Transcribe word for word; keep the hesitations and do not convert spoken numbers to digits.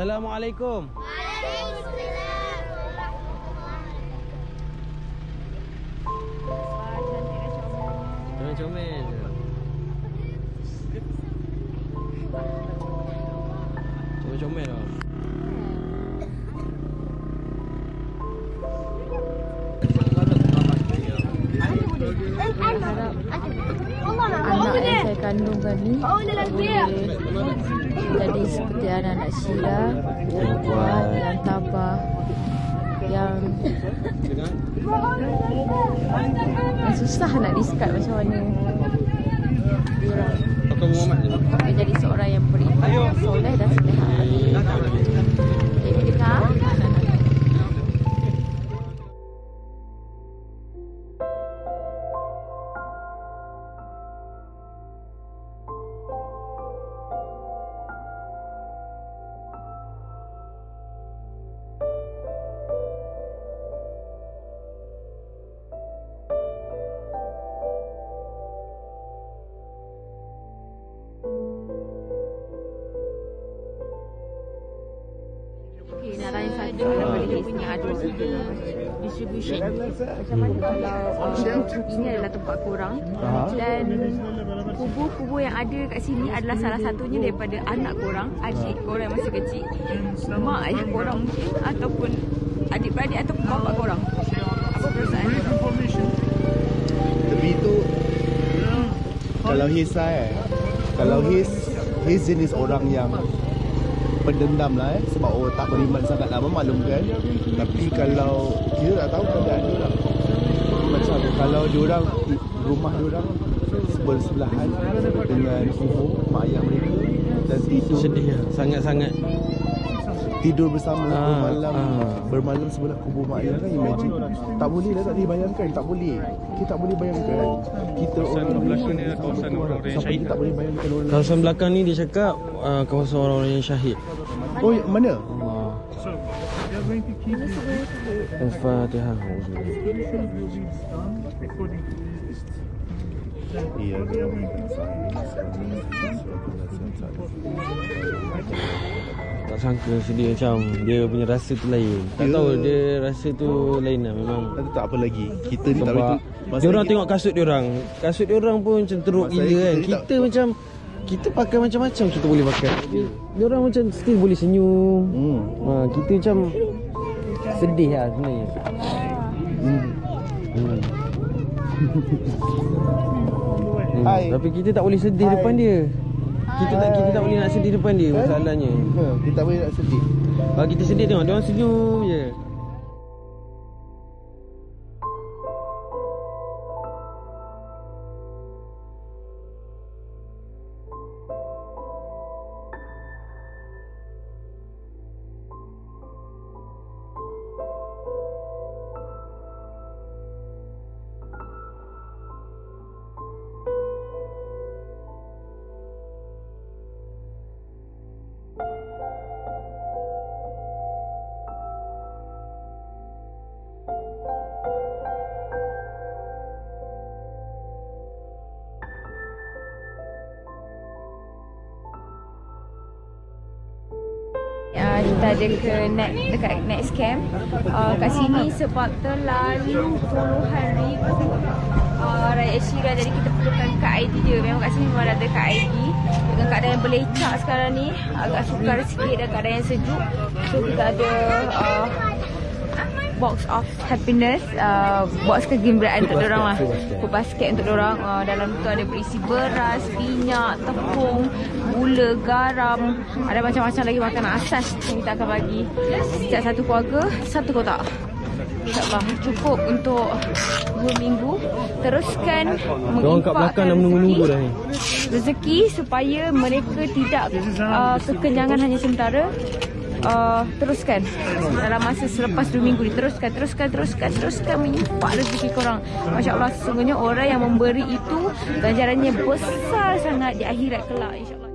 Assalamualaikum. Waalaikumsalam. Comel comel. Comel comel. Anak yang saya kandung kami jadi seperti anak-anak Syria yang kuat, yang tabah, yang yang susah nak diskat macam mana dia jadi seorang yang beriman, yang soleh dan soleha. Jadi dekat distribution. Kalau ini adalah tempat korang dan kubur-kubur yang ada kat sini adalah salah satunya daripada anak korang, adik korang yang masih kecil, mak ayah korang mungkin ataupun adik-beradik ataupun bapa korang. Apa perasaan? Tapi itu kalau his saya, kalau his his jenis orang yang pendendam lah eh. Sebab oh, tak beriman sangat lama maklumkan. Tapi kalau kita tak tahu keadaan diorang macam kalau diorang rumah diorang bersebelahan dengan kubur mak ayah mereka dan tidur sedih lah sangat-sangat tidur bersama ah, bermalam ah. bermalam sebelah kubur mak ayah kan imagine tak boleh dah tak dibayangkan tak boleh kita tak boleh bayangkan kita orang belakang ni kawasan orang-orang yang syahid tak boleh bayangkan orang kawasan belakang ni dia cakap uh, kawasan orang-orang yang syahid oh mana Allah Al-Fatihah ya tak sangka sedih macam dia punya rasa tu lain tak yeah. Tahu dia rasa tu lain lah memang tak apa lagi kita ni tak boleh diorang tengok kasut diorang kasut diorang pun macam teruk gila kan kita, kita macam kita pakai macam-macam kita boleh pakai diorang macam still boleh senyum hmm. Ha, kita macam sedih lah sebenarnya hmm. Hmm. Hmm. Tapi kita tak boleh sedih Hai. depan dia. Kita tak kita tak boleh nak sedih depan dia masalahnya. Kita tak boleh nak sedih. Kalau kita sedih tengok dia orang senyum je. Kita ada ke net, dekat next camp uh, kat sini sebab terlalu puluhan ribu uh, rakyat Syria jadi kita perlukan kad I D dia. Memang kat sini memang ada kad I D. Dengan keadaan yang belecak sekarang ni agak sukar sikit dan keadaan yang sejuk. So kita ada uh, box of happiness, uh, box kegembiraan untuk dorang lah. Food basket untuk dorang. Uh, dalam tu ada berisi beras, minyak, tepung, gula, garam. Ada macam-macam lagi makanan asas yang kita akan bagi. Setiap satu keluarga, satu kotak. InsyaAllah cukup untuk dua minggu. Teruskan menginfakkan rezeki, rezeki supaya mereka tidak uh, kekenyangan hanya sementara. Uh, teruskan dalam masa selepas dua minggu ni teruskan, teruskan, teruskan, teruskan menyimpak rezeki korang. Masya Allah, sesungguhnya orang yang memberi itu ganjarannya besar sangat di akhirat kelak, insya Allah.